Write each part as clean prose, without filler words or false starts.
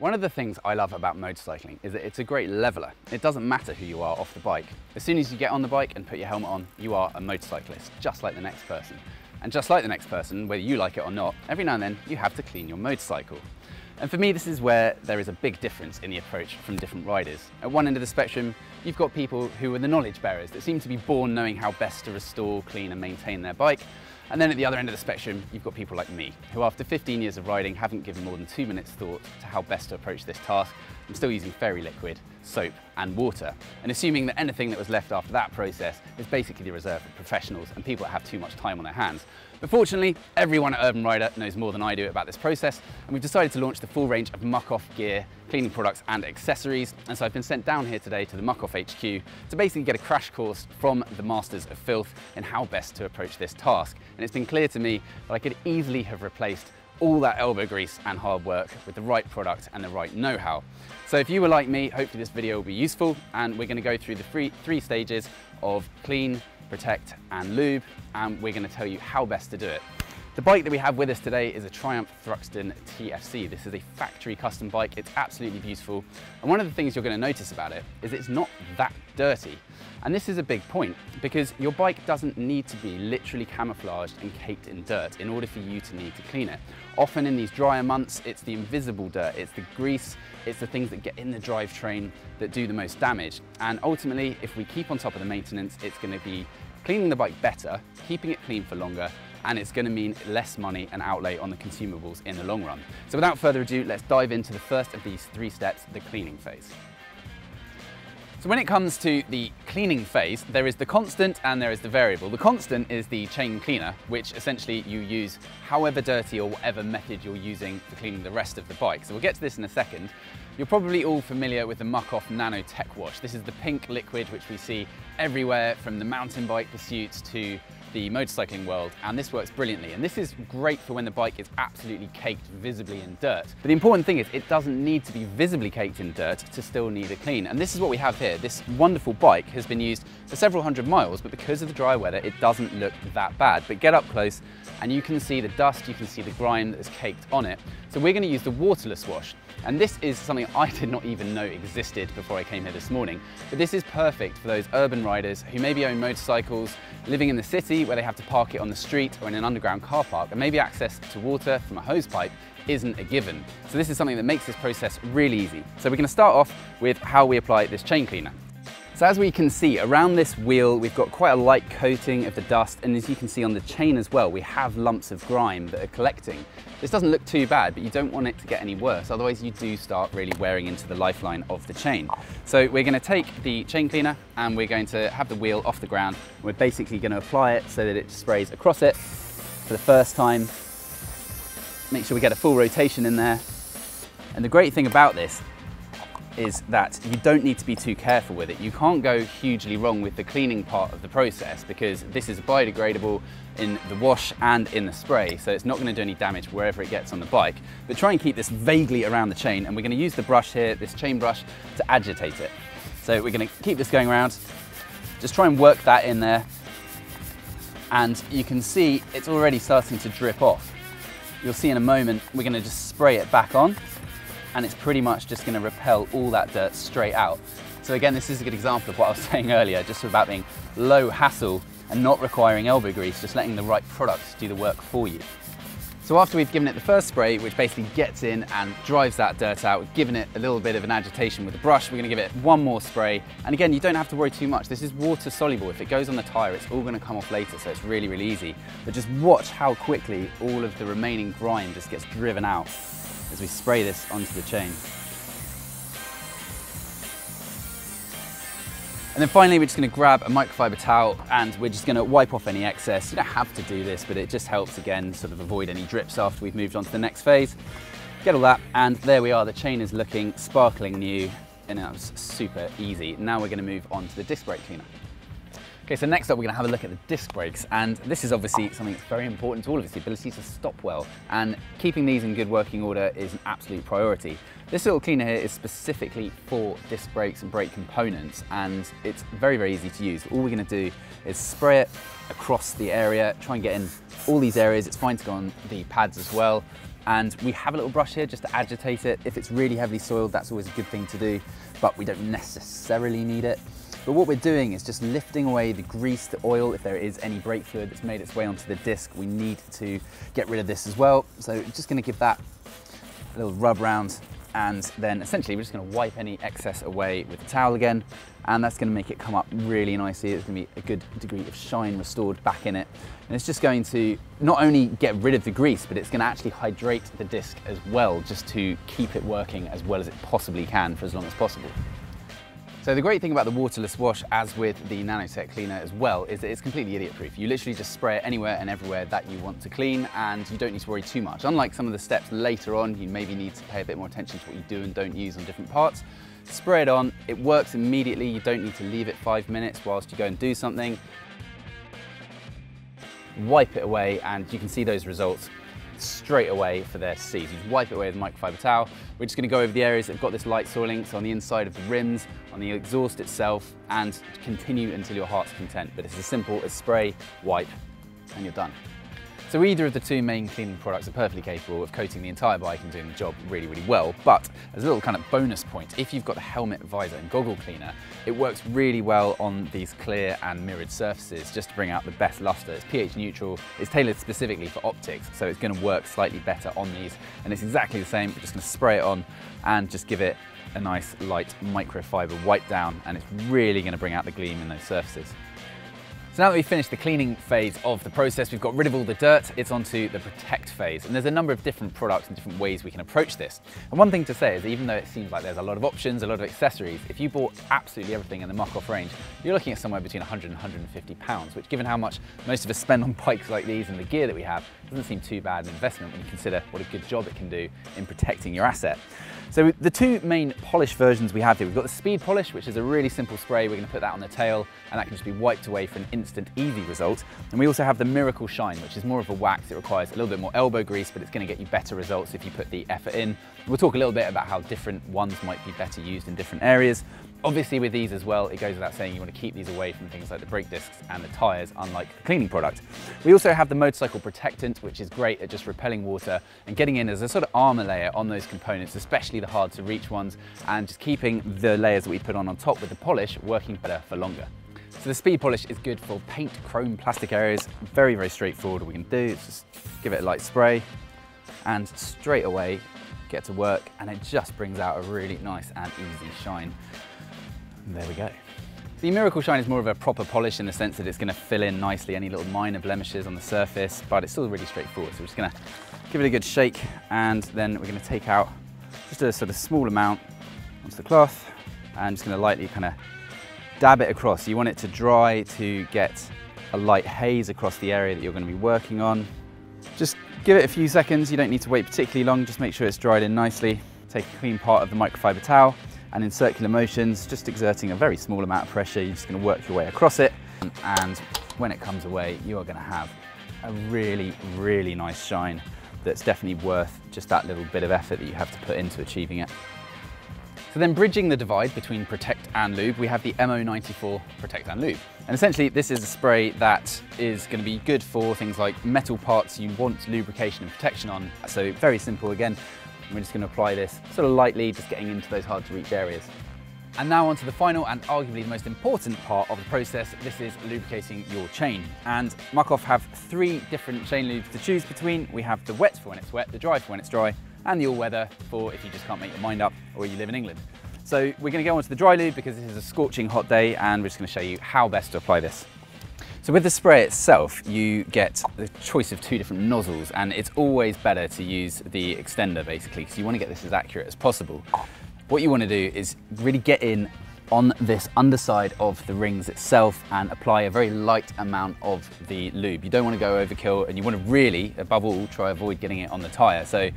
One of the things I love about motorcycling is that it's a great leveller. It doesn't matter who you are off the bike. As soon as you get on the bike and put your helmet on, you are a motorcyclist, just like the next person. And just like the next person, whether you like it or not, every now and then you have to clean your motorcycle. And for me, this is where there is a big difference in the approach from different riders. At one end of the spectrum, you've got people who are the knowledge bearers that seem to be born knowing how best to restore, clean and maintain their bike. And then at the other end of the spectrum, you've got people like me, who after 15 years of riding haven't given more than 2 minutes thought to how best to approach this task. I'm still using Fairy liquid, soap and water, and assuming that anything that was left after that process is basically reserved for professionals and people that have too much time on their hands. But fortunately, everyone at Urban Rider knows more than I do about this process, and we've decided to launch the full range of Muc-Off gear, cleaning products and accessories, and so I've been sent down here today to the Muc-Off HQ to basically get a crash course from the masters of filth in how best to approach this task. And it's been clear to me that I could easily have replaced all that elbow grease and hard work with the right product and the right know-how. So if you were like me, hopefully this video will be useful, and we're going to go through the three stages of clean, protect and lube, and we're going to tell you how best to do it. The bike that we have with us today is a Triumph Thruxton TFC. This is a factory custom bike. It's absolutely beautiful. And one of the things you're going to notice about it is it's not that dirty. And this is a big point, because your bike doesn't need to be literally camouflaged and caked in dirt in order for you to need to clean it. Often in these drier months, it's the invisible dirt, it's the grease, it's the things that get in the drivetrain that do the most damage. And ultimately, if we keep on top of the maintenance, it's going to be cleaning the bike better, keeping it clean for longer, and it's going to mean less money and outlay on the consumables in the long run. So without further ado, let's dive into the first of these three steps, the cleaning phase. So when it comes to the cleaning phase, there is the constant and there is the variable. The constant is the chain cleaner, which essentially you use however dirty or whatever method you're using for cleaning the rest of the bike. So we'll get to this in a second. You're probably all familiar with the Muc-Off Nano Tech Wash. This is the pink liquid which we see everywhere from the mountain bike pursuits to the motorcycling world, and this works brilliantly. And this is great for when the bike is absolutely caked visibly in dirt. But the important thing is it doesn't need to be visibly caked in dirt to still need a clean. And this is what we have here. This wonderful bike has been used for several hundred miles, but because of the dry weather, it doesn't look that bad. But get up close and you can see the dust, you can see the grime that is caked on it. So we're going to use the waterless wash. And this is something I did not even know existed before I came here this morning. But this is perfect for those urban riders who maybe own motorcycles, living in the city, where they have to park it on the street or in an underground car park, and maybe access to water from a hose pipe isn't a given. So this is something that makes this process really easy. So we're going to start off with how we apply this chain cleaner. So as we can see, around this wheel, we've got quite a light coating of the dust, and as you can see on the chain as well, we have lumps of grime that are collecting. This doesn't look too bad, but you don't want it to get any worse, otherwise you do start really wearing into the lifeline of the chain. So we're going to take the chain cleaner and we're going to have the wheel off the ground. We're basically going to apply it so that it sprays across it for the first time. Make sure we get a full rotation in there. And the great thing about this is that you don't need to be too careful with it. You can't go hugely wrong with the cleaning part of the process, because this is biodegradable in the wash and in the spray, so it's not going to do any damage wherever it gets on the bike. But try and keep this vaguely around the chain, and we're going to use the brush here, this chain brush, to agitate it. So we're going to keep this going around, just try and work that in there, and you can see it's already starting to drip off. You'll see in a moment we're going to just spray it back on, and it's pretty much just going to repel all that dirt straight out. So again, this is a good example of what I was saying earlier, just about being low hassle and not requiring elbow grease, just letting the right products do the work for you. So after we've given it the first spray, which basically gets in and drives that dirt out, we've given it a little bit of an agitation with the brush, we're going to give it one more spray. And again, you don't have to worry too much. This is water soluble. If it goes on the tire, it's all going to come off later, so it's really, really easy. But just watch how quickly all of the remaining grime just gets driven out as we spray this onto the chain. And then finally, we're just going to grab a microfiber towel and we're just going to wipe off any excess. You don't have to do this, but it just helps, again, sort of avoid any drips after we've moved on to the next phase. Get all that, and there we are. The chain is looking sparkling new, and that was super easy. Now we're going to move on to the disc brake cleaner. Okay, so next up we're going to have a look at the disc brakes, and this is obviously something that's very important to all of us, the ability to stop well, and keeping these in good working order is an absolute priority. This little cleaner here is specifically for disc brakes and brake components, and it's very, very easy to use. All we're going to do is spray it across the area, try and get in all these areas. It's fine to go on the pads as well, And we have a little brush here just to agitate it. If it's really heavily soiled, that's always a good thing to do, but we don't necessarily need it. But what we're doing is just lifting away the grease, the oil. If there is any brake fluid that's made its way onto the disc, we need to get rid of this as well. So just gonna give that a little rub round, and then essentially we're just gonna wipe any excess away with the towel again, and that's gonna make it come up really nicely. It's gonna be a good degree of shine restored back in it. And it's just going to not only get rid of the grease, but it's gonna actually hydrate the disc as well, just to keep it working as well as it possibly can for as long as possible. So the great thing about the waterless wash, as with the Nanotech cleaner as well, is that it's completely idiot-proof. You literally just spray it anywhere and everywhere that you want to clean, and you don't need to worry too much. Unlike some of the steps later on, you maybe need to pay a bit more attention to what you do and don't use on different parts. Spray it on, it works immediately. You don't need to leave it 5 minutes whilst you go and do something. Wipe it away, and you can see those results straight away for their seeds. You just wipe it away with a microfiber towel. We're just going to go over the areas that have got this light soiling, so on the inside of the rims, on the exhaust itself, and continue until your heart's content. But it's as simple as spray, wipe, and you're done. So either of the two main cleaning products are perfectly capable of coating the entire bike and doing the job really, really well. But as a little kind of bonus point, if you've got the helmet, visor and goggle cleaner, it works really well on these clear and mirrored surfaces just to bring out the best luster. It's pH neutral, it's tailored specifically for optics, so it's gonna work slightly better on these. And it's exactly the same, we're just gonna spray it on and just give it a nice light microfiber wipe down, and it's really gonna bring out the gleam in those surfaces. So now that we've finished the cleaning phase of the process, we've got rid of all the dirt, it's onto the protect phase. And there's a number of different products and different ways we can approach this. And one thing to say is, even though it seems like there's a lot of options, a lot of accessories, if you bought absolutely everything in the Muc-Off range, you're looking at somewhere between 100 and 150 pounds, which, given how much most of us spend on bikes like these and the gear that we have, doesn't seem too bad an investment when you consider what a good job it can do in protecting your asset. So the two main polish versions we have here, we've got the speed polish, which is a really simple spray. We're gonna put that on the tail, and that can just be wiped away for an instant, easy result. And we also have the miracle shine, which is more of a wax. It requires a little bit more elbow grease, but it's gonna get you better results if you put the effort in. We'll talk a little bit about how different ones might be better used in different areas. Obviously with these as well, it goes without saying you want to keep these away from things like the brake discs and the tires, unlike the cleaning product. We also have the motorcycle protectant, which is great at just repelling water and getting in as a sort of armor layer on those components, especially the hard to reach ones, and just keeping the layers that we put on top with the polish working better for longer. So the speed polish is good for paint, chrome, plastic areas. Very, very straightforward. What we can do is just give it a light spray and straight away get to work, and it just brings out a really nice and easy shine. There we go. The miracle shine is more of a proper polish in the sense that it's going to fill in nicely any little minor blemishes on the surface, but it's still really straightforward. So we're just going to give it a good shake, and then we're going to take out just a sort of small amount onto the cloth, and just going to lightly kind of dab it across. You want it to dry to get a light haze across the area that you're going to be working on. Just give it a few seconds. You don't need to wait particularly long. Just make sure it's dried in nicely. Take a clean part of the microfiber towel, and in circular motions, just exerting a very small amount of pressure, you're just going to work your way across it. And when it comes away, you are going to have a really, really nice shine that's definitely worth just that little bit of effort that you have to put into achieving it. So then, bridging the divide between protect and lube, we have the MO94 protect and lube. And essentially this is a spray that is going to be good for things like metal parts you want lubrication and protection on. So very simple again. We're just going to apply this sort of lightly, just getting into those hard to reach areas. And now onto the final and arguably the most important part of the process. This is lubricating your chain. And Muc-Off have three different chain lubes to choose between. We have the wet for when it's wet, the dry for when it's dry, and the all weather for if you just can't make your mind up or you live in England. So we're going to go onto the dry lube because this is a scorching hot day, and we're just going to show you how best to apply this. So with the spray itself, you get the choice of two different nozzles, and it's always better to use the extender basically, because you want to get this as accurate as possible. What you want to do is really get in on this underside of the rings itself and apply a very light amount of the lube. You don't want to go overkill, and you want to really, above all, try avoid getting it on the tire. So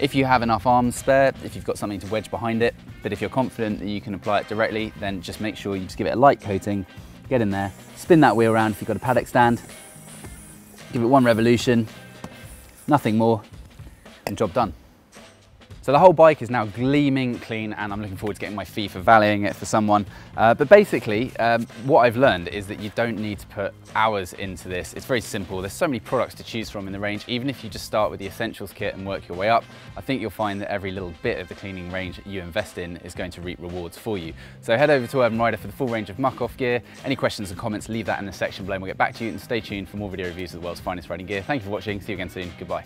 if you have enough arms spare, if you've got something to wedge behind it, but if you're confident that you can apply it directly, then just make sure you just give it a light coating. Get in there, spin that wheel around if you've got a paddock stand, give it one revolution, nothing more, and job done. So the whole bike is now gleaming clean, and I'm looking forward to getting my fee for valeting it for someone. But basically, what I've learned is that you don't need to put hours into this. It's very simple. There's so many products to choose from in the range. Even if you just start with the essentials kit and work your way up, I think you'll find that every little bit of the cleaning range that you invest in is going to reap rewards for you. So head over to Urban Rider for the full range of Muc-Off gear. Any questions and comments, leave that in the section below and we'll get back to you, and stay tuned for more video reviews of the world's finest riding gear. Thank you for watching. See you again soon. Goodbye.